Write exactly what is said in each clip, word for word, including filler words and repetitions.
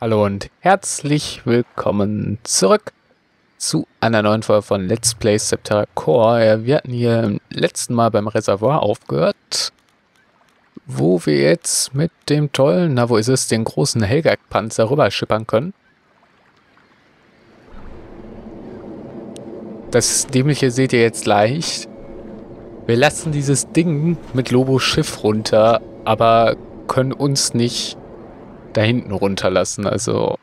Hallo und herzlich willkommen zurück zu einer neuen Folge von Let's Play Septerra Core. Wir hatten hier im letzten Mal beim Reservoir aufgehört, wo wir jetzt mit dem tollen, na wo ist es, den großen Helgak-Panzer rüberschippern können. Das Dämliche seht ihr jetzt gleich. Wir lassen dieses Ding mit Lobos Schiff runter, aber können uns nicht da hinten runterlassen. Also,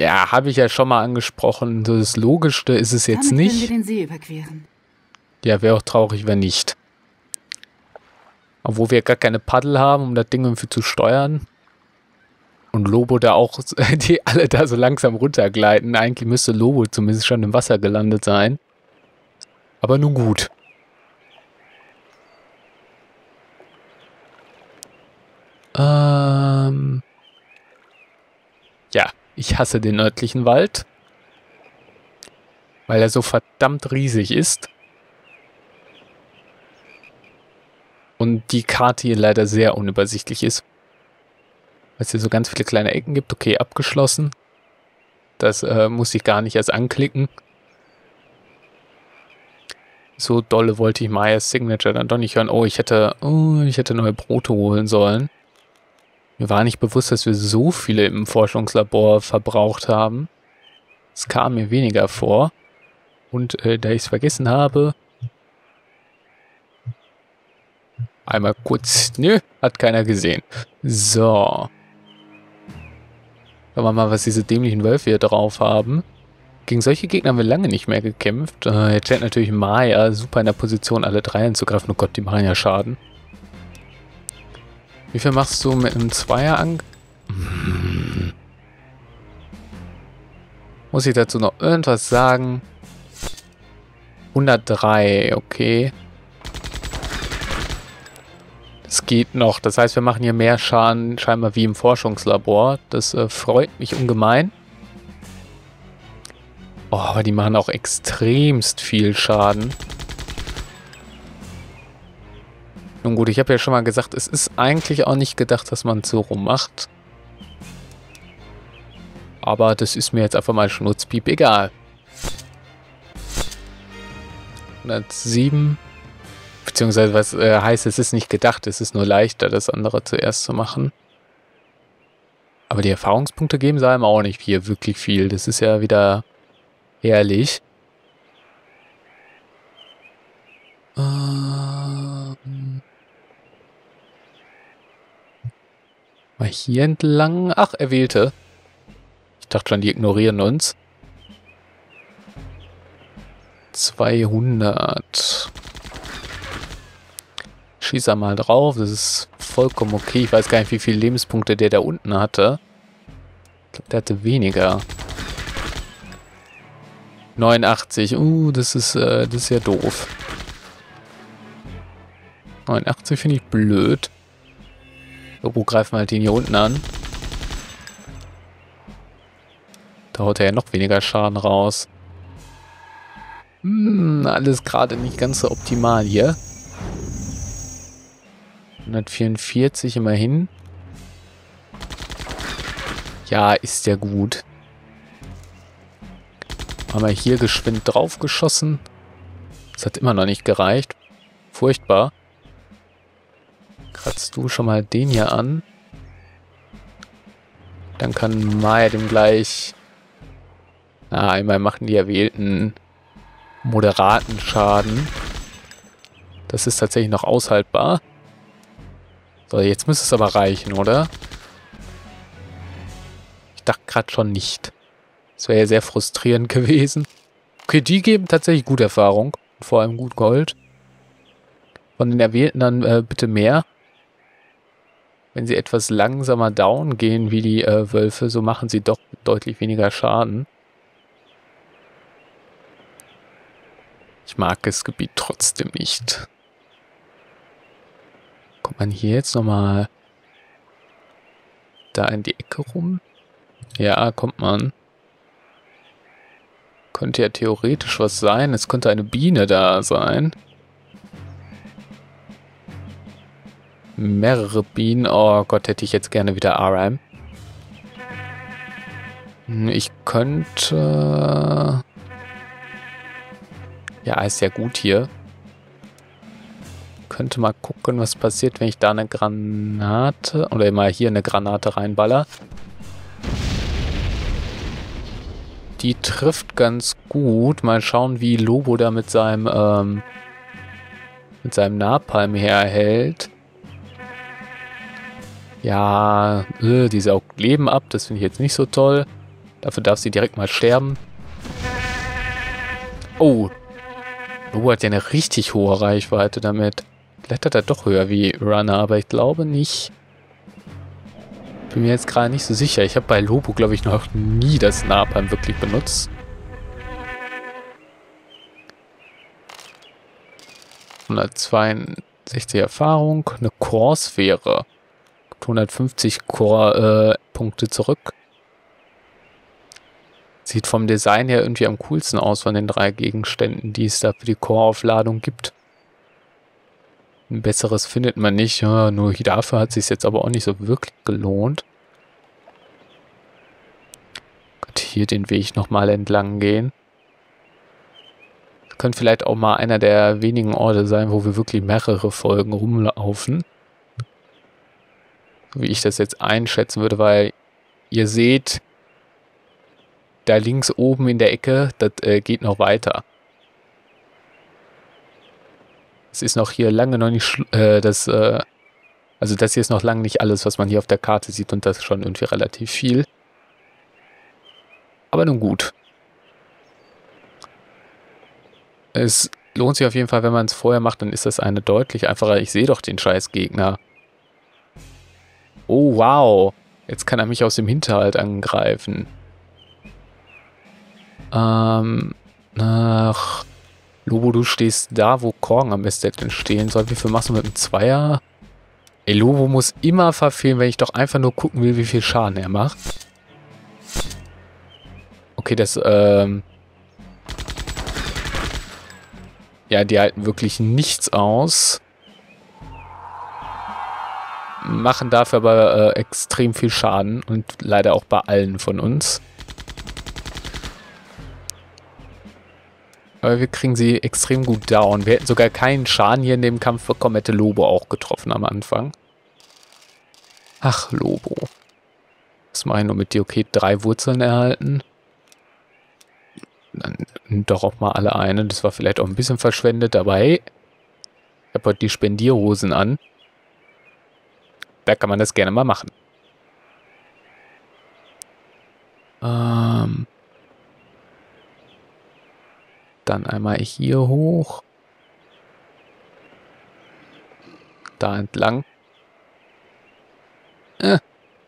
ja, habe ich ja schon mal angesprochen. Das Logischste ist es jetzt damit nicht. Können wir den See überqueren. Ja, wäre auch traurig, wenn nicht. Obwohl wir gar keine Paddel haben, um das Ding irgendwie zu steuern. Und Lobo da auch, die alle da so langsam runtergleiten. Eigentlich müsste Lobo zumindest schon im Wasser gelandet sein. Aber nun gut. Ähm ja, ich hasse den nördlichen Wald, weil er so verdammt riesig ist und die Karte hier leider sehr unübersichtlich ist, weil es hier so ganz viele kleine Ecken gibt. Okay, abgeschlossen. Das äh, muss ich gar nicht erst anklicken. So dolle wollte ich Mayas Signature dann doch nicht hören. Oh, ich hätte, oh, ich hätte neue Brote holen sollen. Mir war nicht bewusst, dass wir so viele im Forschungslabor verbraucht haben. Es kam mir weniger vor. Und äh, da ich es vergessen habe... Einmal kurz... Nö, hat keiner gesehen. So. Schauen wir mal, was diese dämlichen Wölfe hier drauf haben. Gegen solche Gegner haben wir lange nicht mehr gekämpft. Äh, jetzt steht natürlich Maya super in der Position, alle drei anzugreifen. Oh Gott, die machen ja Schaden. Wie viel machst du mit einem Zweierangriff? Hm. Muss ich dazu noch irgendwas sagen? hundertdrei, okay. Das geht noch. Das heißt, wir machen hier mehr Schaden scheinbar wie im Forschungslabor. Das äh, freut mich ungemein. Oh, aber die machen auch extremst viel Schaden. Nun gut, ich habe ja schon mal gesagt, es ist eigentlich auch nicht gedacht, dass man es so rummacht. Aber das ist mir jetzt einfach mal schnurzpiep egal. hundertsieben. Beziehungsweise was äh, heißt, es ist nicht gedacht, es ist nur leichter, das andere zuerst zu machen. Aber die Erfahrungspunkte geben sie einem auch nicht hier wirklich viel. Das ist ja wieder herrlich. Ähm... Mal hier entlang. Ach, er wählte. Ich dachte schon, die ignorieren uns. zweihundert. Schieß er mal drauf. Das ist vollkommen okay. Ich weiß gar nicht, wie viele Lebenspunkte der da unten hatte. Ich glaube, der hatte weniger. neunundachtzig. Uh, das ist, äh, das ist ja doof. neunundachtzig finde ich blöd. Wo greifen wir halt den hier unten an? Da haut er ja noch weniger Schaden raus. Hm, alles gerade nicht ganz so optimal hier. hundertvierundvierzig immerhin. Ja, ist ja gut. Haben wir hier geschwind draufgeschossen. Das hat immer noch nicht gereicht. Furchtbar. Kratzt du schon mal den hier an. Dann kann Maya dem gleich... Ah, einmal machen die erwählten moderaten Schaden. Das ist tatsächlich noch aushaltbar. So, jetzt müsste es aber reichen, oder? Ich dachte gerade schon nicht. Das wäre ja sehr frustrierend gewesen. Okay, die geben tatsächlich gute Erfahrung. Und vor allem gut Gold. Von den Erwählten dann äh, bitte mehr. Wenn sie etwas langsamer down gehen wie die äh, Wölfe, so machen sie doch deutlich weniger Schaden. Ich mag das Gebiet trotzdem nicht. Kommt man hier jetzt nochmal da in die Ecke rum? Ja, kommt man. Könnte ja theoretisch was sein. Es könnte eine Biene da sein. Mehrere Bienen. Oh Gott, hätte ich jetzt gerne wieder Araym. Ich könnte... Ja, ist ja gut hier. Könnte mal gucken, was passiert, wenn ich da eine Granate... Oder mal hier eine Granate reinballer. Die trifft ganz gut. Mal schauen, wie Lobo da mit seinem... Ähm, mit seinem Napalm herhält. Ja, äh, die saugt Leben ab. Das finde ich jetzt nicht so toll. Dafür darf sie direkt mal sterben. Oh. Lobo hat ja eine richtig hohe Reichweite damit. Klettert er doch höher wie Runner, aber ich glaube nicht. Bin mir jetzt gerade nicht so sicher. Ich habe bei Lobo, glaube ich, noch nie das Napalm wirklich benutzt. hundertzweiundsechzig Erfahrung. Eine Core-Sphäre. hundertfünfzig Core-Punkte äh, zurück. Sieht vom Design her irgendwie am coolsten aus von den drei Gegenständen, die es da für die Core-Aufladung gibt. Ein besseres findet man nicht. Ja, nur dafür hat es sich jetzt aber auch nicht so wirklich gelohnt. Ich könnte hier den Weg nochmal entlang gehen. Das könnte vielleicht auch mal einer der wenigen Orte sein, wo wir wirklich mehrere Folgen rumlaufen. Wie ich das jetzt einschätzen würde, weil ihr seht... Da links oben in der Ecke, das äh, geht noch weiter. Es ist noch hier lange noch nicht, äh, das, äh, also das hier ist noch lange nicht alles, was man hier auf der Karte sieht, und das ist schon irgendwie relativ viel. Aber nun gut. Es lohnt sich auf jeden Fall, wenn man es vorher macht, dann ist das eine deutlich einfacher. Ich sehe doch den scheiß Gegner. Oh wow, jetzt kann er mich aus dem Hinterhalt angreifen. Ähm, ach, Lobo, du stehst da, wo Korgan am besten stehen soll. Wie viel machst du mit dem Zweier? Ey, Lobo muss immer verfehlen, wenn ich doch einfach nur gucken will, wie viel Schaden er macht. Okay, das, ähm... ja, die halten wirklich nichts aus. Machen dafür aber äh, extrem viel Schaden. Und leider auch bei allen von uns. Aber wir kriegen sie extrem gut down. Wir hätten sogar keinen Schaden hier in dem Kampf bekommen, hätte Lobo auch getroffen am Anfang. Ach, Lobo. Was mache ich nur mit dir? Okay, drei Wurzeln erhalten. Dann doch auch mal alle eine. Das war vielleicht auch ein bisschen verschwendet, aber hey. Ich habe heute die Spendierhosen an. Da kann man das gerne mal machen. Ähm... Dann einmal hier hoch. Da entlang. Äh,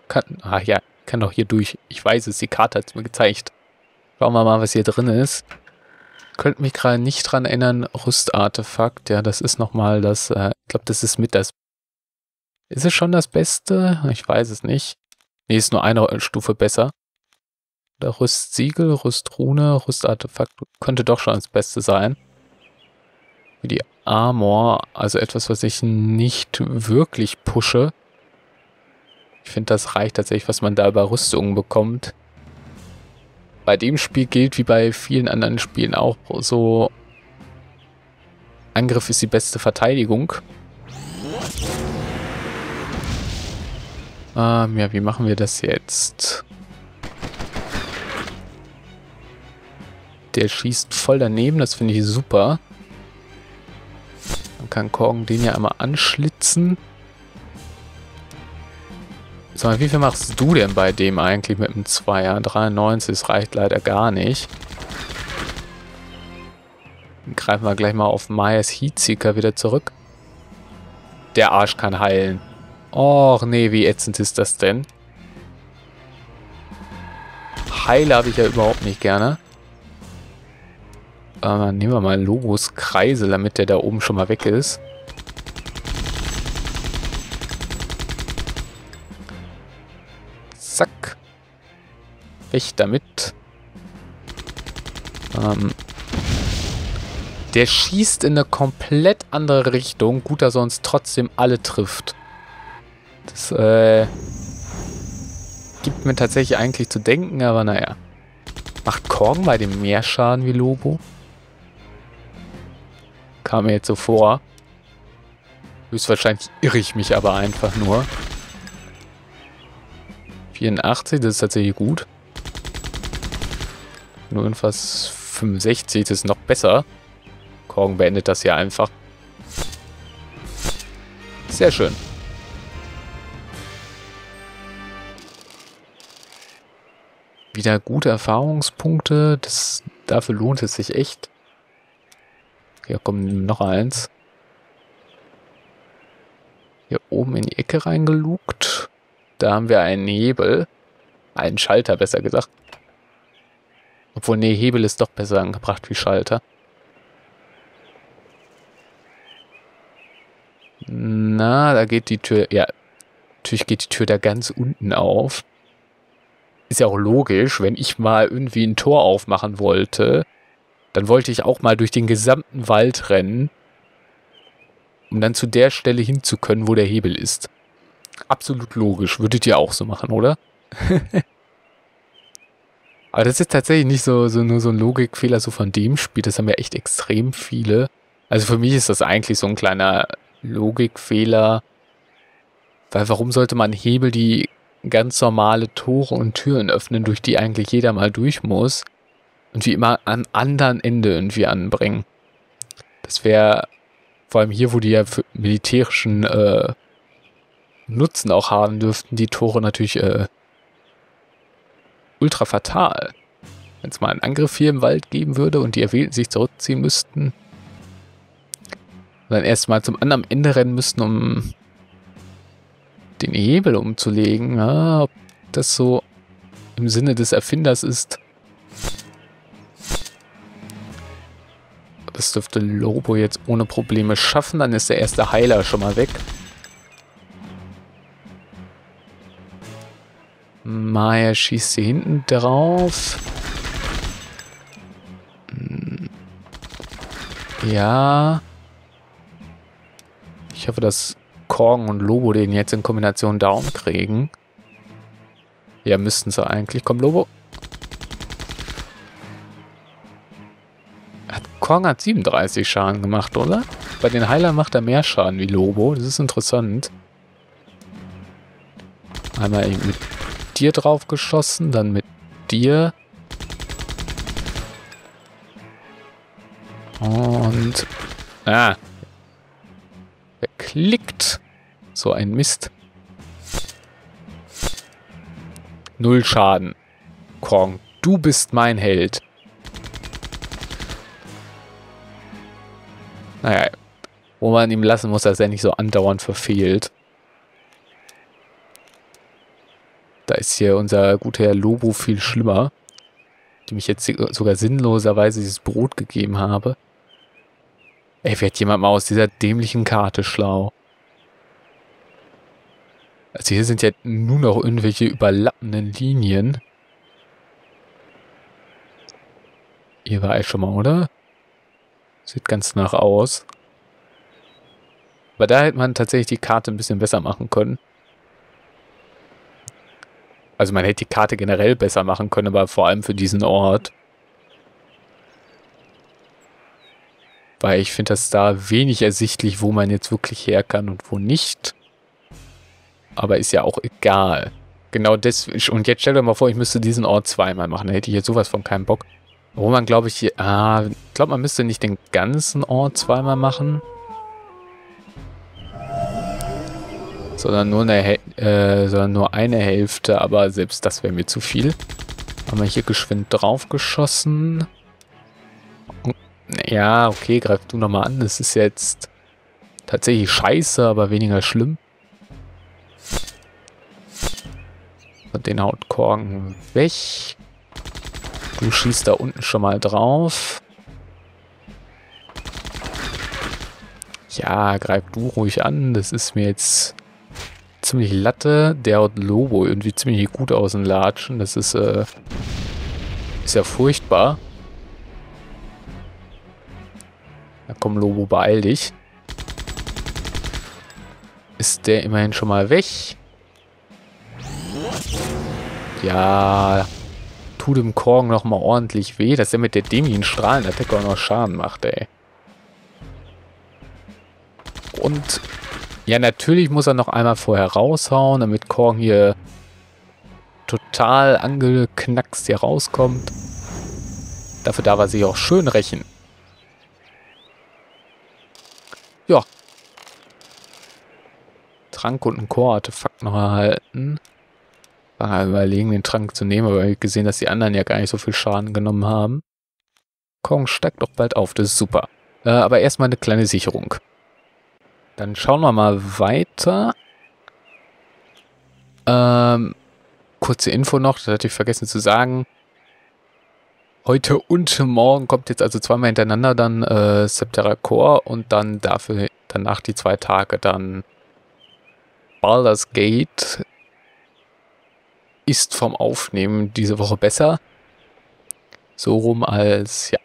kann, ach ja, kann doch hier durch. Ich weiß es, die Karte hat es mir gezeigt. Schauen wir mal, was hier drin ist. Könnte mich gerade nicht dran erinnern. Rüstartefakt. Ja, das ist nochmal das. Äh, ich glaube, das ist mit das. Ist es schon das Beste? Ich weiß es nicht. Nee, ist nur eine Stufe besser. Oder Rüstsiegel, Rüstrune, Rüstartefakt könnte doch schon das Beste sein. Wie die Armor, also etwas, was ich nicht wirklich pushe. Ich finde, das reicht tatsächlich, was man da über Rüstungen bekommt. Bei dem Spiel gilt wie bei vielen anderen Spielen auch so: Angriff ist die beste Verteidigung. Ähm, ja, wie machen wir das jetzt? Der schießt voll daneben, das finde ich super. Man kann Korgan den ja einmal anschlitzen. Sag mal, wie viel machst du denn bei dem eigentlich mit dem Zweier? dreiundneunzig, das reicht leider gar nicht. Dann greifen wir gleich mal auf Mayas Heatseeker wieder zurück. Der Arsch kann heilen. Och nee, wie ätzend ist das denn? Heile habe ich ja überhaupt nicht gerne. Uh, nehmen wir mal Lobos Kreisel, damit der da oben schon mal weg ist. Zack. Weg damit. Um, der schießt in eine komplett andere Richtung. Gut, dass er uns trotzdem alle trifft. Das, äh... gibt mir tatsächlich eigentlich zu denken, aber naja. Macht Korgan bei dem mehr Schaden wie Lobo? Kam mir jetzt so vor. Höchstwahrscheinlich irre ich mich aber einfach nur. vierundachtzig, das ist tatsächlich gut. Nur irgendwas fünfundsechzig, das ist noch besser. Korgan beendet das hier einfach. Sehr schön. Wieder gute Erfahrungspunkte. Das, dafür lohnt es sich echt. Hier kommt noch eins. Hier oben in die Ecke reingelugt. Da haben wir einen Hebel. Einen Schalter, besser gesagt. Obwohl, nee, Hebel ist doch besser angebracht wie Schalter. Na, da geht die Tür... Ja, natürlich geht die Tür da ganz unten auf. Ist ja auch logisch, wenn ich mal irgendwie ein Tor aufmachen wollte, dann wollte ich auch mal durch den gesamten Wald rennen, um dann zu der Stelle hinzukönnen, wo der Hebel ist. Absolut logisch. Würdet ihr auch so machen, oder? Aber das ist tatsächlich nicht so, so nur so ein Logikfehler so von dem Spiel. Das haben wir echt extrem viele. Also für mich ist das eigentlich so ein kleiner Logikfehler. Weil warum sollte man Hebel, die ganz normale Tore und Türen öffnen, durch die eigentlich jeder mal durch muss, und wie immer am anderen Ende irgendwie anbringen? Das wäre vor allem hier, wo die ja für militärischen äh, Nutzen auch haben dürften, die Tore natürlich äh, ultra fatal. Wenn es mal einen Angriff hier im Wald geben würde und die Erwählten sich zurückziehen müssten, dann erstmal zum anderen Ende rennen müssten, um den Hebel umzulegen. Ja, ob das so im Sinne des Erfinders ist. Das dürfte Lobo jetzt ohne Probleme schaffen. Dann ist der erste Heiler schon mal weg. Maya schießt hier hinten drauf. Ja. Ich hoffe, dass Korgan und Lobo den jetzt in Kombination down kriegen. Ja, müssten sie eigentlich. Komm, Lobo. Hat, Korgan hat siebenunddreißig Schaden gemacht, oder? Bei den Heilern macht er mehr Schaden wie Lobo. Das ist interessant. Einmal eben mit dir drauf geschossen, dann mit dir. Und... Ah. Verklickt. So ein Mist. Null Schaden. Korgan, du bist mein Held. Naja, wo man ihm lassen muss, dass er nicht so andauernd verfehlt. Da ist hier unser guter Herr Lobo viel schlimmer, dem ich jetzt sogar sinnloserweise dieses Brot gegeben habe. Ey, wird jemand mal aus dieser dämlichen Karte schlau? Also hier sind ja nur noch irgendwelche überlappenden Linien. Hier war ich schon mal, oder? Sieht ganz nach aus. Aber da hätte man tatsächlich die Karte ein bisschen besser machen können. Also man hätte die Karte generell besser machen können, aber vor allem für diesen Ort. Weil ich finde das da wenig ersichtlich, wo man jetzt wirklich her kann und wo nicht. Aber ist ja auch egal. Genau deswegen. Und jetzt stell dir mal vor, ich müsste diesen Ort zweimal machen. Da hätte ich jetzt sowas von keinen Bock. Wo man, glaube ich, hier... Ah, ich glaube, man müsste nicht den ganzen Ort zweimal machen. Sondern nur eine, äh, sondern nur eine Hälfte. Aber selbst das wäre mir zu viel. Haben wir hier geschwind draufgeschossen. Ja, okay, greif du nochmal an. Das ist jetzt tatsächlich scheiße, aber weniger schlimm. Und den haut Korgan weg. Du schießt da unten schon mal drauf. Ja, greif du ruhig an. Das ist mir jetzt ziemlich Latte. Der haut Lobo irgendwie ziemlich gut aus dem Latschen. Das ist, äh, ist ja furchtbar. Na komm, Lobo, beeil dich. Ist der immerhin schon mal weg? Ja, tut dem Korgan nochmal ordentlich weh, dass er mit der Demi-Strahlenattacke auch noch Schaden macht, ey. Und ja, natürlich muss er noch einmal vorher raushauen, damit Korgan hier total angeknackst hier rauskommt. Dafür darf er sich auch schön rächen. Ja. Trank und ein Core-Artefakt noch erhalten. War überlegen, den Trank zu nehmen, aber ich habe gesehen, dass die anderen ja gar nicht so viel Schaden genommen haben. Korgan steigt doch bald auf, das ist super. Äh, aber erstmal eine kleine Sicherung. Dann schauen wir mal weiter. Ähm, kurze Info noch, das hatte ich vergessen zu sagen. Heute und morgen kommt jetzt also zweimal hintereinander dann äh, Septerra Core und dann dafür danach die zwei Tage dann Baldur's Gate. Ist vom Aufnehmen diese Woche besser. So rum als, ja.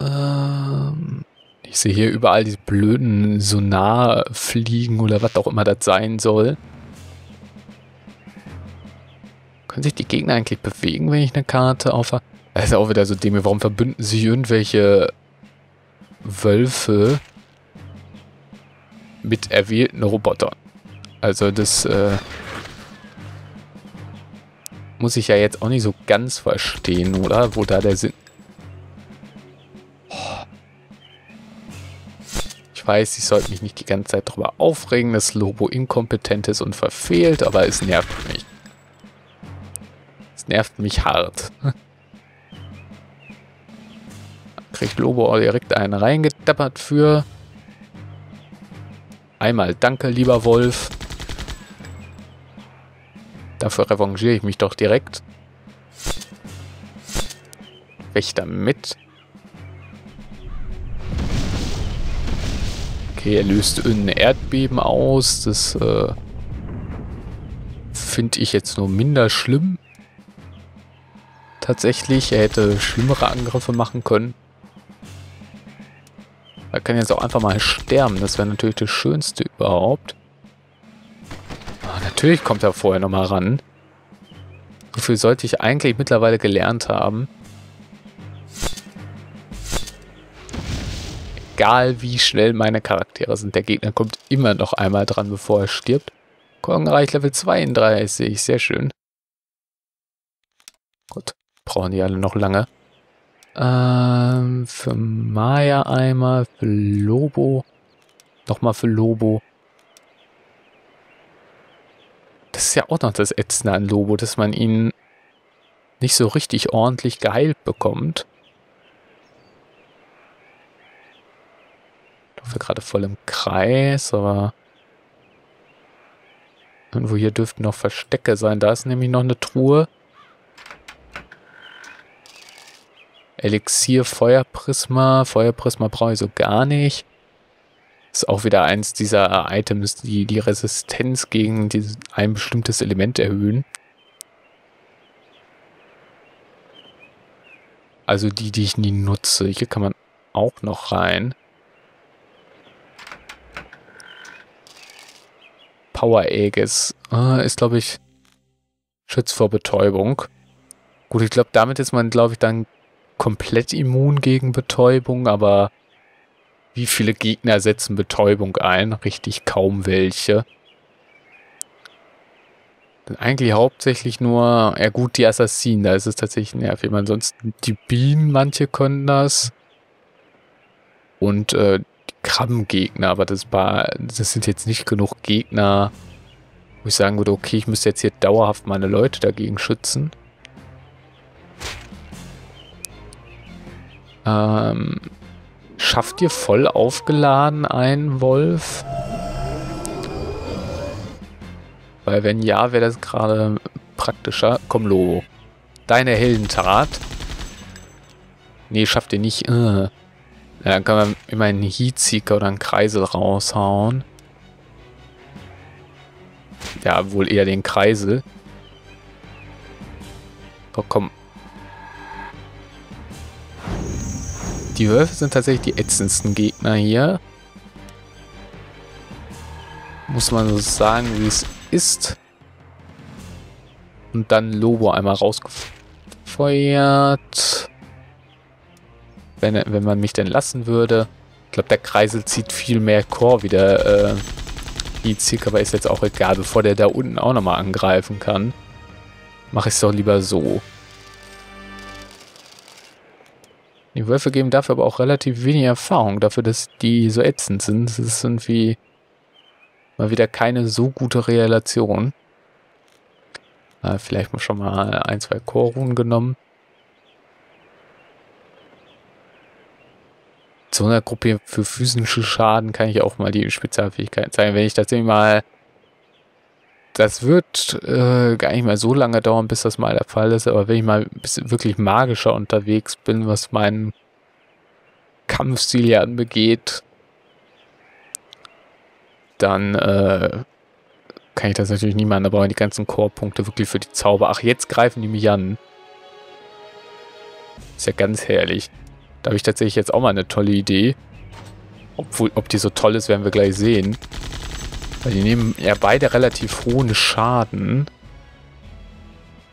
Ähm, ich sehe hier überall diese blöden Sonarfliegen oder was auch immer das sein soll. Können sich die Gegner eigentlich bewegen, wenn ich eine Karte aufhabe? Das ist auch wieder so dämlich. Warum verbünden sich irgendwelche Wölfe mit erwählten Robotern? Also das, äh... muss ich ja jetzt auch nicht so ganz verstehen, oder? Wo da der Sinn... Ich weiß, ich sollte mich nicht die ganze Zeit darüber aufregen, dass Lobo inkompetent ist und verfehlt, aber es nervt mich. Es nervt mich hart. Kriegt Lobo auch direkt einen reingetappert für. Einmal danke, lieber Wolf. Dafür revanchiere ich mich doch direkt. Wächter mit. Okay, er löst ein Erdbeben aus. Das äh, finde ich jetzt nur minder schlimm. Tatsächlich, er hätte schlimmere Angriffe machen können. Er kann jetzt auch einfach mal sterben. Das wäre natürlich das Schönste überhaupt. Natürlich kommt er vorher nochmal ran. So viel sollte ich eigentlich mittlerweile gelernt haben. Egal wie schnell meine Charaktere sind, der Gegner kommt immer noch einmal dran, bevor er stirbt. Korgan reicht Level zweiunddreißig, sehr schön. Gut, brauchen die alle noch lange. Ähm, für Maya einmal, für Lobo. Nochmal für Lobo. Das ist ja auch noch das Ätzende an Lobo, dass man ihn nicht so richtig ordentlich geheilt bekommt. Ich laufe gerade voll im Kreis, aber irgendwo hier dürften noch Verstecke sein. Da ist nämlich noch eine Truhe. Elixier, Feuerprisma. Feuerprisma brauche ich so gar nicht. Ist auch wieder eins dieser Items, die die Resistenz gegen dieses, ein bestimmtes Element erhöhen. Also die, die ich nie nutze. Hier kann man auch noch rein. Power Aegis äh, ist, glaube ich, Schutz vor Betäubung. Gut, ich glaube, damit ist man, glaube ich, dann komplett immun gegen Betäubung, aber wie viele Gegner setzen Betäubung ein? Richtig kaum welche. Dann eigentlich hauptsächlich nur, ja gut, die Assassinen, da ist es tatsächlich nervig. Ansonsten die Bienen, manche können das. Und äh, die Krabbengegner, aber das, war, das sind jetzt nicht genug Gegner, wo ich sagen würde, okay, ich müsste jetzt hier dauerhaft meine Leute dagegen schützen. Ähm... Schafft ihr voll aufgeladen einen Wolf? Weil wenn ja, wäre das gerade praktischer. Komm, Lobo. Deine Heldentat. Nee, schafft ihr nicht. Äh. Ja, dann kann man immer einen Heatseeker oder einen Kreisel raushauen. Ja, wohl eher den Kreisel. So, komm. Die Wölfe sind tatsächlich die ätzendsten Gegner hier. Muss man so sagen, wie es ist. und dann Lobo einmal rausgefeuert. Wenn, wenn man mich denn lassen würde. Ich glaube, der Kreisel zieht viel mehr Core wieder. Äh, die Zick, aber ist jetzt auch egal. Bevor der da unten auch nochmal angreifen kann, mache ich es doch lieber so. Die Würfe geben dafür aber auch relativ wenig Erfahrung, dafür, dass die so ätzend sind. Das ist irgendwie mal wieder keine so gute Relation. Äh, vielleicht mal schon mal ein, zwei Core-Runen genommen. Zu einer Gruppe für physischen Schaden kann ich auch mal die Spezialfähigkeiten zeigen. Wenn ich tatsächlich mal... Das wird äh, gar nicht mal so lange dauern, bis das mal der Fall ist. Aber wenn ich mal ein bisschen wirklich magischer unterwegs bin, was meinen Kampfstil ja anbegeht, dann äh, kann ich das natürlich nicht machen. Da brauche ich die ganzen Core-Punkte wirklich für die Zauber. Ach, jetzt greifen die mich an. Ist ja ganz herrlich. Da habe ich tatsächlich jetzt auch mal eine tolle Idee. Obwohl, ob die so toll ist, werden wir gleich sehen. Weil die nehmen ja beide relativ hohen Schaden.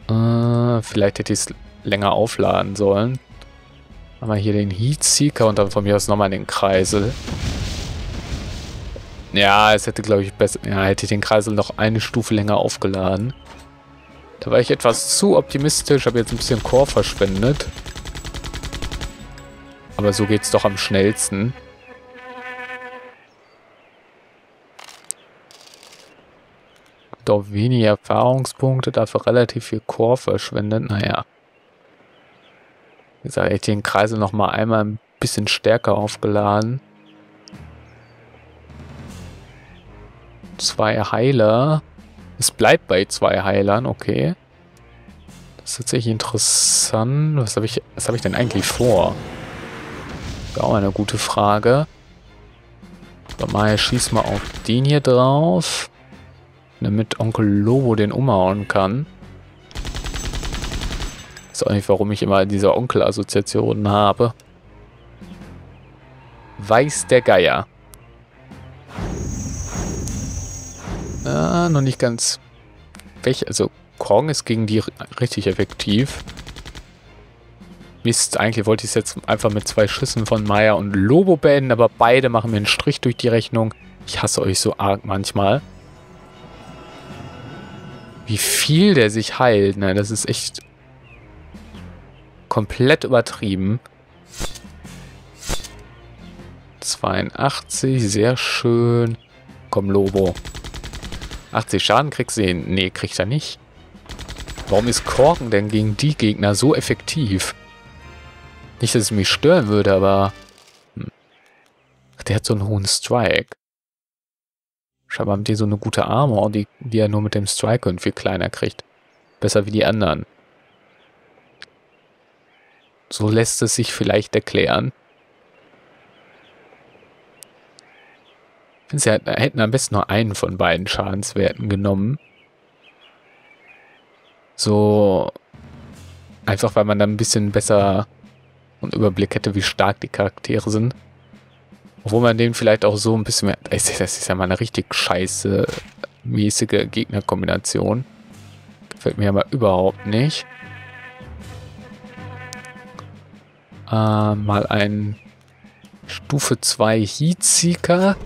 Äh, vielleicht hätte ich es länger aufladen sollen. Haben wir hier den Heatseeker und dann von mir aus nochmal den Kreisel. Ja, es hätte, glaube ich, besser... Ja, hätte ich den Kreisel noch eine Stufe länger aufgeladen. Da war ich etwas zu optimistisch, habe jetzt ein bisschen Core verschwendet. Aber so geht's doch am schnellsten. Doch weniger Erfahrungspunkte, dafür relativ viel Core verschwendet. Naja. Wie gesagt, hätte ich den Kreisel nochmal einmal ein bisschen stärker aufgeladen. Zwei Heiler. Es bleibt bei zwei Heilern, okay. Das ist tatsächlich interessant. Was habe ich, was habe ich denn eigentlich vor? Auch eine gute Frage. Aber Maya, schieß mal auf den hier drauf. Damit Onkel Lobo den umhauen kann. Ist auch nicht, warum ich immer diese Onkel-Assoziationen habe. Weiß der Geier. Ah, noch nicht ganz weg. Also Korgan ist gegen die richtig effektiv. Mist, eigentlich wollte ich es jetzt einfach mit zwei Schüssen von Maya und Lobo beenden, aber beide machen mir einen Strich durch die Rechnung. Ich hasse euch so arg manchmal. Wie viel der sich heilt, ne? Das ist echt komplett übertrieben. zweiundachtzig, sehr schön. Komm, Lobo. achtzig Schaden kriegst du hin. Nee, kriegt er nicht. Warum ist Korgan denn gegen die Gegner so effektiv? Nicht, dass es mich stören würde, aber... Hm. Ach, der hat so einen hohen Strike. Scheinbar haben die so eine gute Armor, die, die er nur mit dem Strike und viel kleiner kriegt. Besser wie die anderen. So lässt es sich vielleicht erklären. Ich finde, sie hätten am besten nur einen von beiden Schadenswerten genommen. So... Einfach, weil man dann ein bisschen besser... und Überblick hätte, wie stark die Charaktere sind. Obwohl man denen vielleicht auch so ein bisschen mehr... Das ist ja mal eine richtig scheiße mäßige Gegnerkombination. Gefällt mir aber überhaupt nicht. Äh, mal ein Stufe zwei Heatseeker.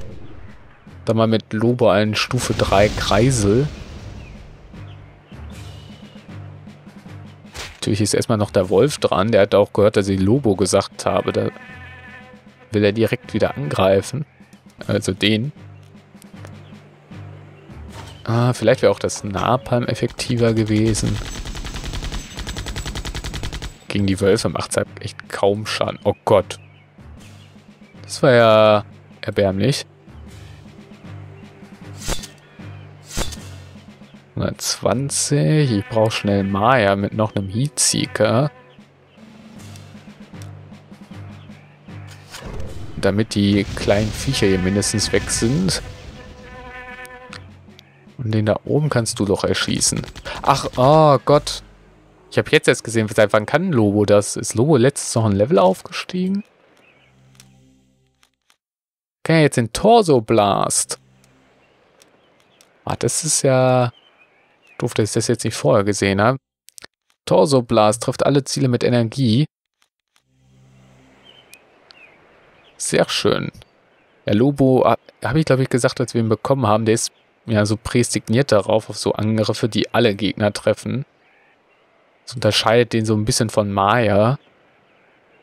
Dann mal mit Lobo einen Stufe drei Kreisel. Natürlich ist erstmal noch der Wolf dran. Der hat auch gehört, dass ich Lobo gesagt habe. Da will er direkt wieder angreifen. Also den. Ah, vielleicht wäre auch das Napalm effektiver gewesen. Gegen die Wölfe macht es halt echt kaum Schaden. Oh Gott. Das war ja erbärmlich. hundertzwanzig. Ich brauche schnell Maya mit noch einem Heatseeker. Damit die kleinen Viecher hier mindestens weg sind. Und den da oben kannst du doch erschießen. Ach, oh Gott. Ich habe jetzt erst gesehen, seit wann kann Lobo das? Ist Lobo letztes noch ein Level aufgestiegen? Kann ja jetzt den Torso Blast. Ah, das ist ja... Doof, dass ich das jetzt nicht vorher gesehen habe. Torso-Blast trifft alle Ziele mit Energie. Sehr schön. Der Lobo, habe ich glaube ich gesagt, als wir ihn bekommen haben, der ist ja so prästigniert darauf, auf so Angriffe, die alle Gegner treffen. Das unterscheidet den so ein bisschen von Maya,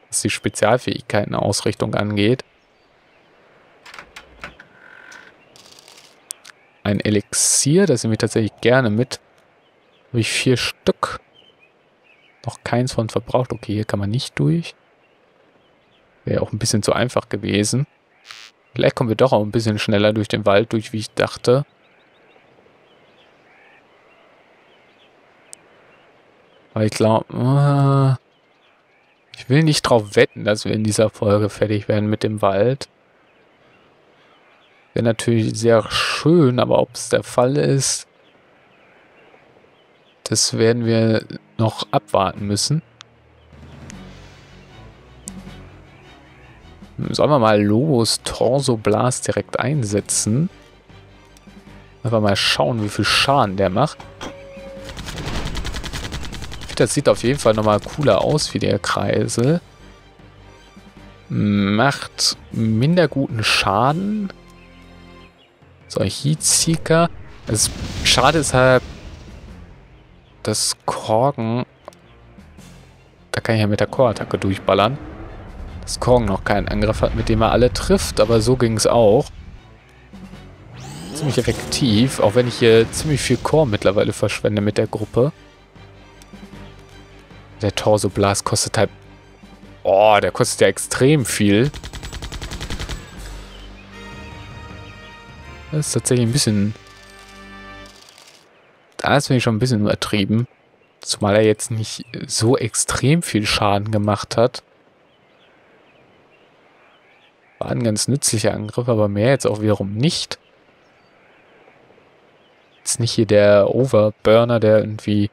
was die Spezialfähigkeiten-Ausrichtung angeht. Ein Elixier, das nehme ich tatsächlich gerne mit. Habe ich vier Stück. Noch keins von verbraucht. Okay, hier kann man nicht durch. Wäre auch ein bisschen zu einfach gewesen. Vielleicht kommen wir doch auch ein bisschen schneller durch den Wald durch, wie ich dachte. Aber ich glaube, ich will nicht drauf wetten, dass wir in dieser Folge fertig werden mit dem Wald. Wäre natürlich sehr schön, aber ob es der Fall ist, das werden wir noch abwarten müssen. Sollen wir mal Lobos Torso Blast direkt einsetzen? Einfach mal schauen, wie viel Schaden der macht. Das sieht auf jeden Fall nochmal cooler aus wie der Kreisel. Macht minder guten Schaden. So, Heatseeker. Das Schade ist halt, das Korgan. Da kann ich ja mit der Core-Attacke durchballern. Dass Korgan noch keinen Angriff hat, mit dem er alle trifft, aber so ging es auch. Ziemlich effektiv, auch wenn ich hier ziemlich viel Core mittlerweile verschwende mit der Gruppe. Der Torso Blast kostet halt... Oh, der kostet ja extrem viel. Das ist tatsächlich ein bisschen... Das finde ich schon ein bisschen übertrieben. Zumal er jetzt nicht so extrem viel Schaden gemacht hat. War ein ganz nützlicher Angriff, aber mehr jetzt auch wiederum nicht. Jetzt nicht hier der Overburner, der irgendwie...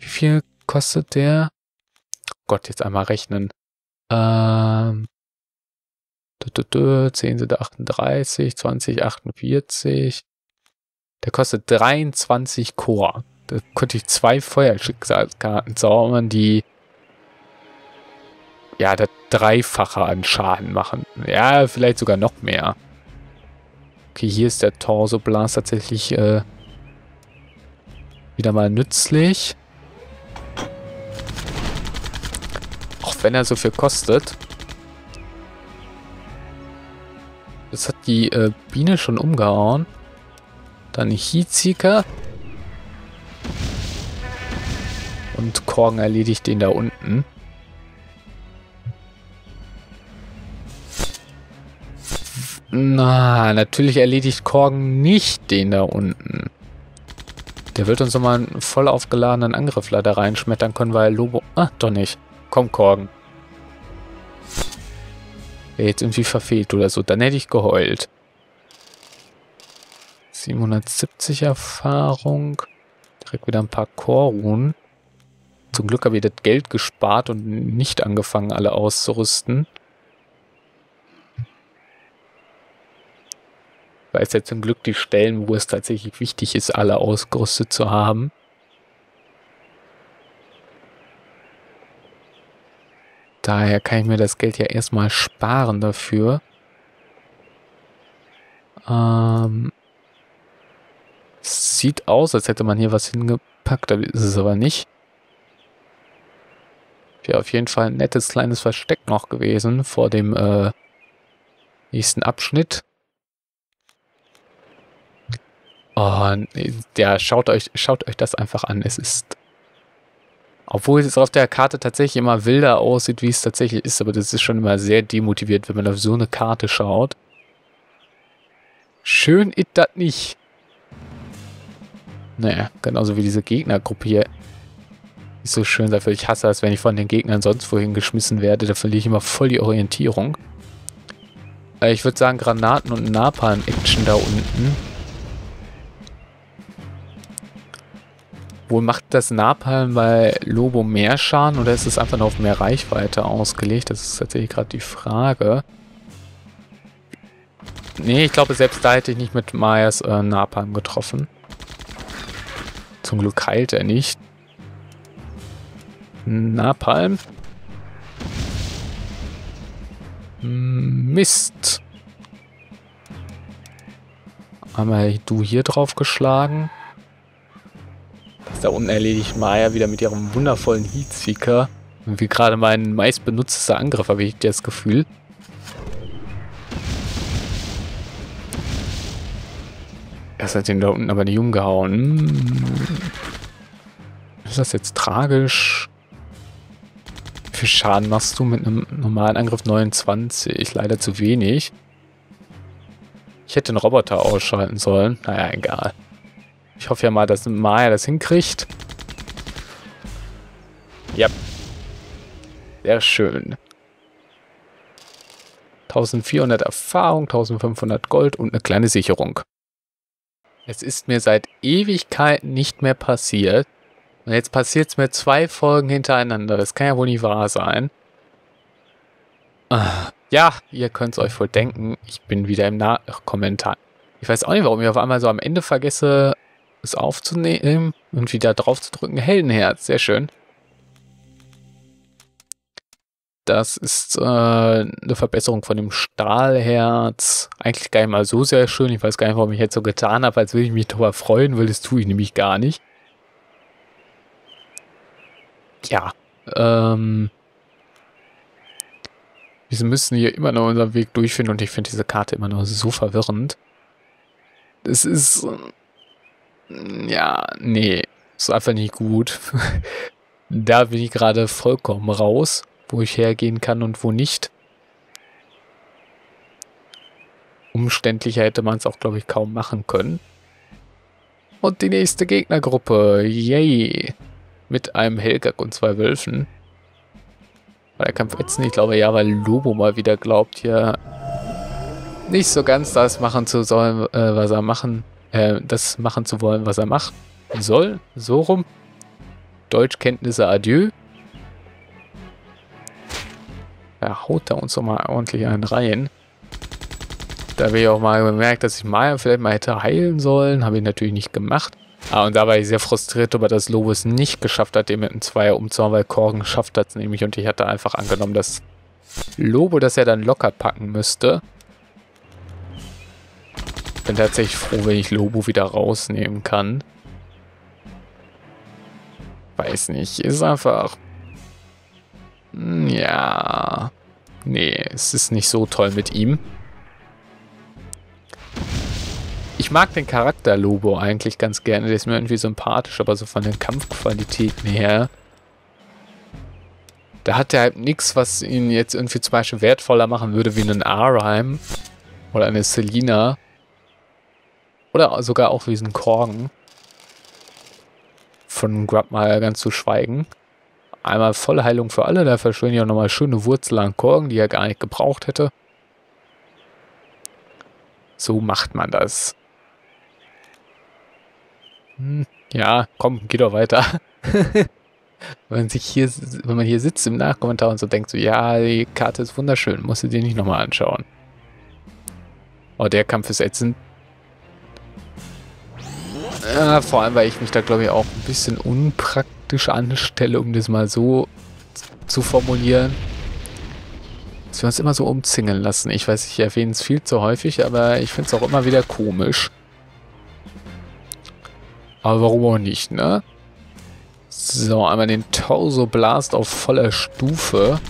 Wie viel kostet der? Oh Gott, jetzt einmal rechnen. Ähm... zehn sind achtunddreißig, zwanzig, achtundvierzig. Der kostet dreiundzwanzig Core. Da könnte ich zwei Feuerschicksalskarten zaubern, die ja das Dreifache an Schaden machen. Ja, vielleicht sogar noch mehr. Okay, hier ist der Torso Blast tatsächlich äh, wieder mal nützlich. Auch wenn er so viel kostet. Jetzt hat die äh, Biene schon umgehauen. Dann Heatseeker. Und Korgan erledigt den da unten. Na, natürlich erledigt Korgan nicht den da unten. Der wird uns nochmal einen voll aufgeladenen Angriff leider reinschmettern können, weil Lobo... Ah, doch nicht. Komm, Korgan. Jetzt irgendwie verfehlt oder so. Dann hätte ich geheult. siebenhundertsiebzig Erfahrung. Direkt wieder ein paar Core-Runen. Zum Glück habe ich das Geld gespart und nicht angefangen, alle auszurüsten. Ich weiß ja zum Glück die Stellen, wo es tatsächlich wichtig ist, alle ausgerüstet zu haben. Daher kann ich mir das Geld ja erstmal sparen dafür. Ähm, sieht aus, als hätte man hier was hingepackt, aber ist es aber nicht. Wäre auf jeden Fall ein nettes kleines Versteck noch gewesen vor dem äh, nächsten Abschnitt. Oh, ja, schaut euch, schaut euch das einfach an. Es ist... Obwohl es auf der Karte tatsächlich immer wilder aussieht, wie es tatsächlich ist. Aber das ist schon immer sehr demotiviert, wenn man auf so eine Karte schaut. Schön ist das nicht. Naja, genauso wie diese Gegnergruppe hier. Ist so schön dafür. Ich hasse es, wenn ich von den Gegnern sonst wohin geschmissen werde. Da verliere ich immer voll die Orientierung. Ich würde sagen, Granaten und Napalm-Action da unten. Macht das Napalm bei Lobo mehr Schaden oder ist es einfach nur auf mehr Reichweite ausgelegt? Das ist tatsächlich gerade die Frage. Nee, ich glaube, selbst da hätte ich nicht mit Mayas äh, Napalm getroffen. Zum Glück heilt er nicht. Napalm. Mist. Einmal du hier drauf geschlagen. Das da unten erledigt Maya wieder mit ihrem wundervollen Heatseeker. Und wie gerade mein meist benutzter Angriff, habe ich das Gefühl. Das hat den da unten aber nicht umgehauen. Ist das jetzt tragisch? Wie viel Schaden machst du mit einem normalen Angriff? neunundzwanzig. Leider zu wenig. Ich hätte den Roboter ausschalten sollen. Naja, egal. Ich hoffe ja mal, dass Maya das hinkriegt. Ja. Sehr schön. eintausendvierhundert Erfahrung, eintausendfünfhundert Gold und eine kleine Sicherung. Es ist mir seit Ewigkeiten nicht mehr passiert. Und jetzt passiert es mir zwei Folgen hintereinander. Das kann ja wohl nicht wahr sein. Ja, ihr könnt es euch wohl denken. Ich bin wieder im Nachkommentar. Ich weiß auch nicht, warum ich auf einmal so am Ende vergesse, es aufzunehmen und wieder drauf zu drücken. Heldenherz, sehr schön. Das ist äh, eine Verbesserung von dem Stahlherz. Eigentlich gar nicht mal so sehr schön. Ich weiß gar nicht, warum ich jetzt so getan habe, als würde ich mich darüber freuen, weil das tue ich nämlich gar nicht. Ja. Ähm, wir müssen hier immer noch unseren Weg durchfinden und ich finde diese Karte immer noch so verwirrend. Es ist... Äh, ja, nee. Ist einfach nicht gut. Da bin ich gerade vollkommen raus, wo ich hergehen kann und wo nicht. Umständlicher hätte man es auch, glaube ich, kaum machen können. Und die nächste Gegnergruppe. Yay. Mit einem Helgak und zwei Wölfen. War der Kampf ätzend? Ich glaube ja, weil Lobo mal wieder glaubt, hier nicht so ganz das machen zu sollen, äh, was er machen, äh, das machen zu wollen, was er macht. Soll, so rum. Deutschkenntnisse adieu. Ja, haut da uns doch mal ordentlich einen rein. Da habe ich auch mal bemerkt, dass ich Maya vielleicht mal hätte heilen sollen. Habe ich natürlich nicht gemacht. Ah, und da war ich sehr frustriert darüber, dass Lobo es nicht geschafft hat, den mit einem Zweier umzuhauen, weil Korgan geschafft hat es nämlich. Und ich hatte einfach angenommen, dass Lobo das ja dann locker packen müsste. Bin tatsächlich froh, wenn ich Lobo wieder rausnehmen kann. Weiß nicht, ist einfach... Ja, nee, es ist nicht so toll mit ihm. Ich mag den Charakter Lobo eigentlich ganz gerne, der ist mir irgendwie sympathisch, aber so von den Kampfqualitäten her, da hat er halt nichts, was ihn jetzt irgendwie zum Beispiel wertvoller machen würde wie einen Araym oder eine Selina oder sogar auch wie einen Korgan. Von Grub mal ganz zu schweigen. Einmal volle Heilung für alle, da verschwinden ja nochmal schöne Wurzel an Korgan, die er gar nicht gebraucht hätte. So macht man das. Hm, ja, komm, geh doch weiter. wenn, man sich hier, wenn man hier sitzt im Nachkommentar und so denkt, so, ja, die Karte ist wunderschön, musst du dir nicht nochmal anschauen. Oh, der Kampf ist ätzend. Ja, vor allem, weil ich mich da, glaube ich, auch ein bisschen unpraktisch anstelle, um das mal so zu formulieren, dass wir uns immer so umzingeln lassen. Ich weiß, ich erwähne es viel zu häufig, aber ich finde es auch immer wieder komisch. Aber warum auch nicht, ne? So, einmal den Torso Blast auf voller Stufe.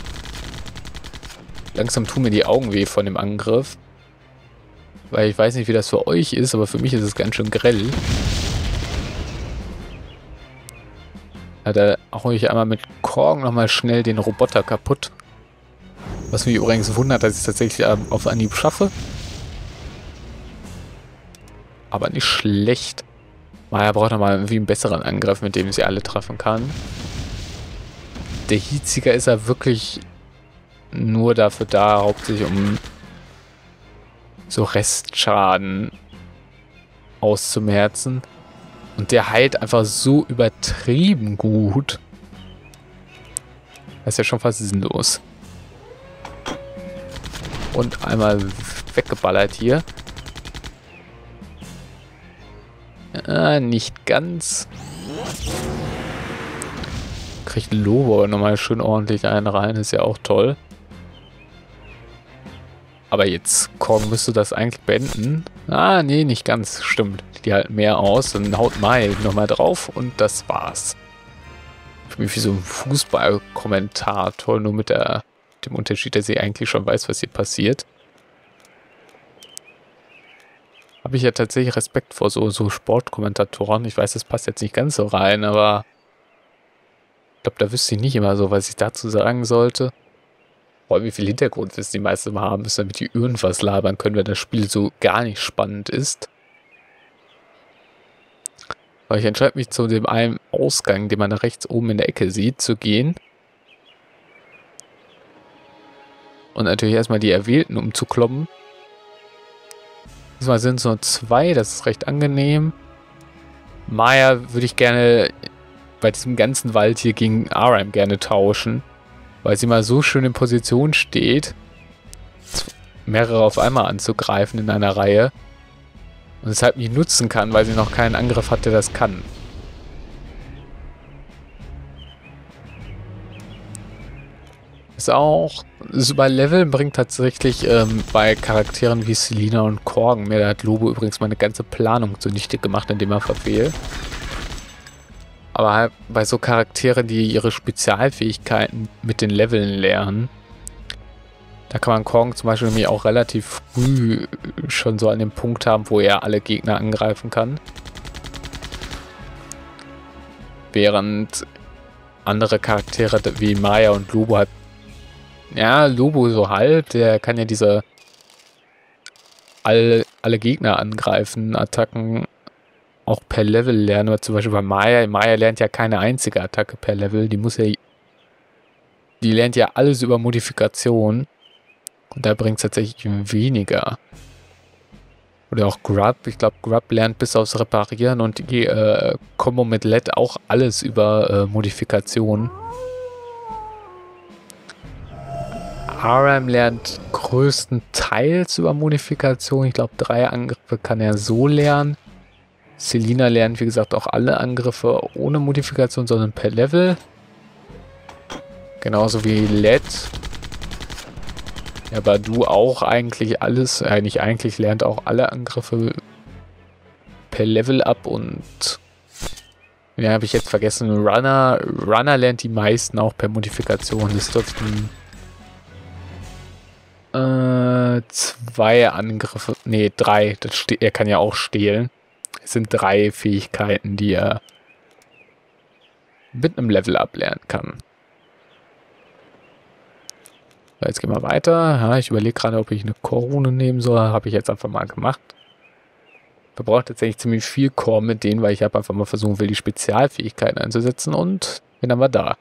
Langsam tun mir die Augen weh von dem Angriff. Weil ich weiß nicht, wie das für euch ist, aber für mich ist es ganz schön grell. Ja, da haue ich einmal mit Korgan nochmal schnell den Roboter kaputt. Was mich übrigens wundert, dass ich es tatsächlich auf Anhieb schaffe. Aber nicht schlecht. Maya braucht nochmal irgendwie einen besseren Angriff, mit dem sie alle treffen kann. Der Heatseeker ist ja wirklich nur dafür da, hauptsächlich um so Restschaden auszumerzen. Und der heilt einfach so übertrieben gut. Das ist ja schon fast sinnlos. Und einmal weggeballert hier. Ah, nicht ganz. Kriegt Lobo nochmal schön ordentlich einen rein, ist ja auch toll. Aber jetzt, Korgan müsste das eigentlich beenden. Ah, nee, nicht ganz. Stimmt. Die halten mehr aus. Dann haut Maya nochmal drauf und das war's. Ich bin wie so ein Fußballkommentator, nur mit der, dem Unterschied, dass ich eigentlich schon weiß, was hier passiert. Habe ich ja tatsächlich Respekt vor so, so Sportkommentatoren. Ich weiß, das passt jetzt nicht ganz so rein, aber ich glaube, da wüsste ich nicht immer so, was ich dazu sagen sollte. Wie viel Hintergrundwissen die meisten haben müssen, damit die irgendwas labern können, wenn das Spiel so gar nicht spannend ist. Aber ich entscheide mich zu dem einen Ausgang, den man da rechts oben in der Ecke sieht, zu gehen. Und natürlich erstmal die Erwählten umzukloppen. Diesmal sind es nur zwei, das ist recht angenehm. Maya würde ich gerne bei diesem ganzen Wald hier gegen Araym gerne tauschen. Weil sie mal so schön in Position steht, mehrere auf einmal anzugreifen in einer Reihe. Und es halt nicht nutzen kann, weil sie noch keinen Angriff hat, der das kann. Ist auch, ist über Leveln bringt tatsächlich ähm, bei Charakteren wie Selina und Korgan, mir hat Lobo übrigens meine ganze Planung zunichte gemacht, indem er verfehlt. Aber halt bei so Charakteren, die ihre Spezialfähigkeiten mit den Leveln lernen, da kann man Korgan zum Beispiel nämlich auch relativ früh schon so an dem Punkt haben, wo er alle Gegner angreifen kann. Während andere Charaktere wie Maya und Lobo halt, ja, Lobo so halb, der kann ja diese alle, alle Gegner angreifen, Attacken auch per Level lernen, aber zum Beispiel bei Maya, Maya lernt ja keine einzige Attacke per Level, die muss ja, die lernt ja alles über Modifikation und da bringt es tatsächlich weniger. Oder auch Grub, ich glaube Grub lernt bis aufs Reparieren und die äh, Kombo mit L E D auch alles über äh, Modifikation. Araym lernt größtenteils über Modifikation, ich glaube drei Angriffe kann er so lernen. Selina lernt, wie gesagt, auch alle Angriffe ohne Modifikation, sondern per Level. Genauso wie L E D. Ja, Badu auch eigentlich alles, äh, nicht eigentlich, lernt auch alle Angriffe per Level ab und ja, habe ich jetzt vergessen, Runner. Runner lernt die meisten auch per Modifikation. Das dürften äh, zwei Angriffe, nee, drei, das er kann ja auch stehlen. Es sind drei Fähigkeiten, die er mit einem Level ablernen kann. So, jetzt gehen wir weiter. Ja, ich überlege gerade, ob ich eine Korone nehmen soll. Habe ich jetzt einfach mal gemacht. Verbraucht tatsächlich ziemlich viel Korn mit denen, weil ich habe einfach mal versuchen will, die Spezialfähigkeiten einzusetzen und bin dann mal da.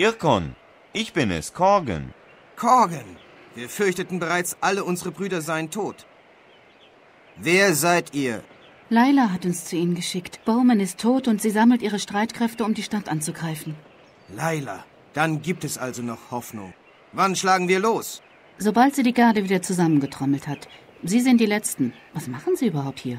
Arkon, ich bin es, Korgan. Korgan! Wir fürchteten bereits, alle unsere Brüder seien tot. Wer seid ihr? Laila hat uns zu ihnen geschickt. Bowman ist tot und sie sammelt ihre Streitkräfte, um die Stadt anzugreifen. Laila, dann gibt es also noch Hoffnung. Wann schlagen wir los? Sobald sie die Garde wieder zusammengetrommelt hat. Sie sind die Letzten. Was machen sie überhaupt hier?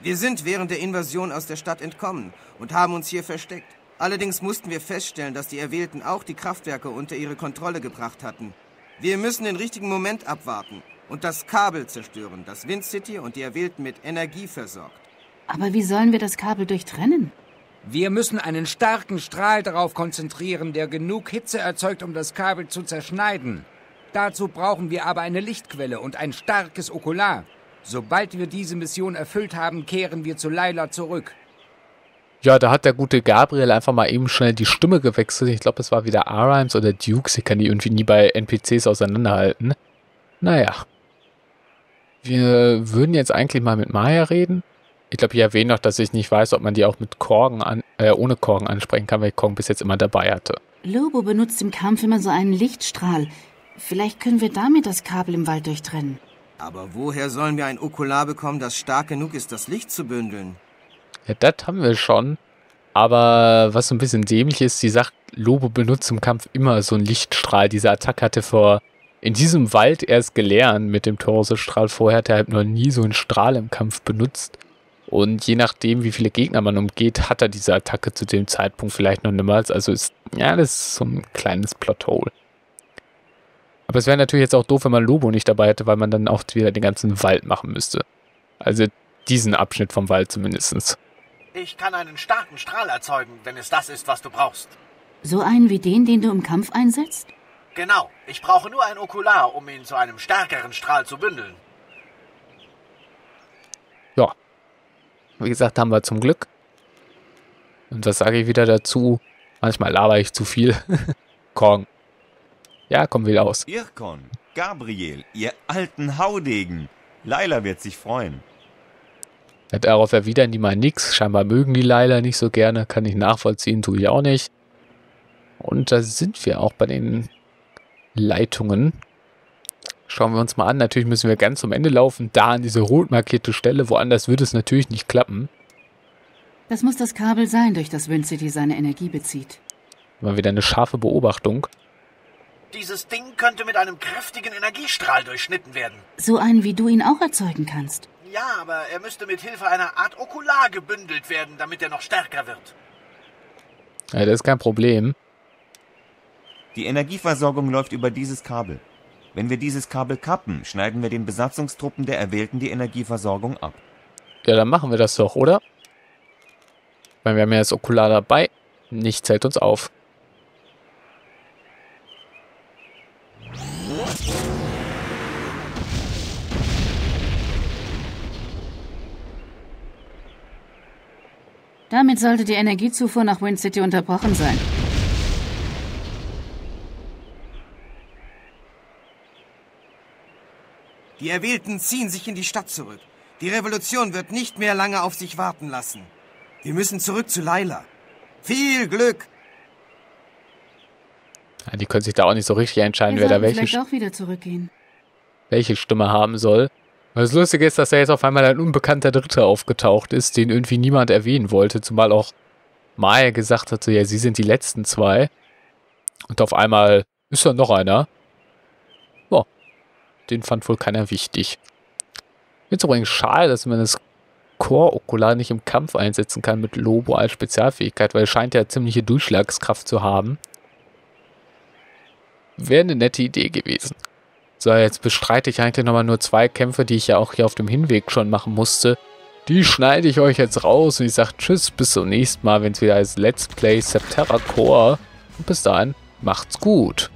Wir sind während der Invasion aus der Stadt entkommen und haben uns hier versteckt. Allerdings mussten wir feststellen, dass die Erwählten auch die Kraftwerke unter ihre Kontrolle gebracht hatten. Wir müssen den richtigen Moment abwarten und das Kabel zerstören, das Wind City und die Erwählten mit Energie versorgt. Aber wie sollen wir das Kabel durchtrennen? Wir müssen einen starken Strahl darauf konzentrieren, der genug Hitze erzeugt, um das Kabel zu zerschneiden. Dazu brauchen wir aber eine Lichtquelle und ein starkes Okular. Sobald wir diese Mission erfüllt haben, kehren wir zu Laila zurück. Ja, da hat der gute Gabriel einfach mal eben schnell die Stimme gewechselt. Ich glaube, es war wieder Arayms oder Dukes. Ich kann die irgendwie nie bei N P Cs auseinanderhalten. Naja. Wir würden jetzt eigentlich mal mit Maya reden. Ich glaube, ich erwähne noch, dass ich nicht weiß, ob man die auch mit Korgan an, äh, ohne Korgan ansprechen kann, weil ich Korgan bis jetzt immer dabei hatte. Lobo benutzt im Kampf immer so einen Lichtstrahl. Vielleicht können wir damit das Kabel im Wald durchtrennen. Aber woher sollen wir ein Okular bekommen, das stark genug ist, das Licht zu bündeln? Ja, das haben wir schon. Aber was so ein bisschen dämlich ist, sie sagt, Lobo benutzt im Kampf immer so einen Lichtstrahl. Diese Attacke hatte vor in diesem Wald erst gelernt mit dem Torso-Strahl. Vorher hat er halt noch nie so einen Strahl im Kampf benutzt. Und je nachdem, wie viele Gegner man umgeht, hat er diese Attacke zu dem Zeitpunkt vielleicht noch niemals. Also ist, ja, das ist so ein kleines Plothole. Aber es wäre natürlich jetzt auch doof, wenn man Lobo nicht dabei hätte, weil man dann auch wieder den ganzen Wald machen müsste. Also diesen Abschnitt vom Wald zumindest. Ich kann einen starken Strahl erzeugen, wenn es das ist, was du brauchst. So einen wie den, den du im Kampf einsetzt? Genau. Ich brauche nur ein Okular, um ihn zu einem stärkeren Strahl zu bündeln. Ja. Wie gesagt, haben wir zum Glück. Und was sage ich wieder dazu? Manchmal laber ich zu viel. Korgan. Ja, komm wieder aus. Arkon, Gabriel, ihr alten Haudegen. Laila wird sich freuen. Darauf erwidern die mal nix. Scheinbar mögen die Laila nicht so gerne. Kann ich nachvollziehen, tue ich auch nicht. Und da sind wir auch bei den Leitungen. Schauen wir uns mal an. Natürlich müssen wir ganz zum Ende laufen. Da an diese rot markierte Stelle. Woanders würde es natürlich nicht klappen. Das muss das Kabel sein, durch das Wind City seine Energie bezieht. Mal wieder eine scharfe Beobachtung. Dieses Ding könnte mit einem kräftigen Energiestrahl durchschnitten werden. So einen, wie du ihn auch erzeugen kannst. Ja, aber er müsste mit Hilfe einer Art Okular gebündelt werden, damit er noch stärker wird. Ja, das ist kein Problem. Die Energieversorgung läuft über dieses Kabel. Wenn wir dieses Kabel kappen, schneiden wir den Besatzungstruppen der Erwählten die Energieversorgung ab. Ja, dann machen wir das doch, oder? Weil wir haben ja das Okular dabei. Nichts hält uns auf. Damit sollte die Energiezufuhr nach Wind City unterbrochen sein. Die Erwählten ziehen sich in die Stadt zurück. Die Revolution wird nicht mehr lange auf sich warten lassen. Wir müssen zurück zu Laila. Viel Glück! Ja, die können sich da auch nicht so richtig entscheiden, wer da welche, vielleicht auch wieder zurückgehen. welche Stimme haben soll. Das Lustige ist, dass da jetzt auf einmal ein unbekannter Dritter aufgetaucht ist, den irgendwie niemand erwähnen wollte, zumal auch Maya gesagt hatte, ja, sie sind die letzten zwei. Und auf einmal ist da noch einer. Boah, den fand wohl keiner wichtig. Jetzt übrigens schade, dass man das Core-Okular nicht im Kampf einsetzen kann mit Lobo als Spezialfähigkeit, weil es scheint ja ziemliche Durchschlagskraft zu haben. Wäre eine nette Idee gewesen. So, jetzt bestreite ich eigentlich nochmal nur zwei Kämpfe, die ich ja auch hier auf dem Hinweg schon machen musste. Die schneide ich euch jetzt raus und ich sage tschüss, bis zum nächsten Mal, wenn es wieder heißt Let's Play Septerra Core. Und bis dahin, macht's gut.